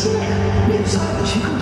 você, meus olhos ficam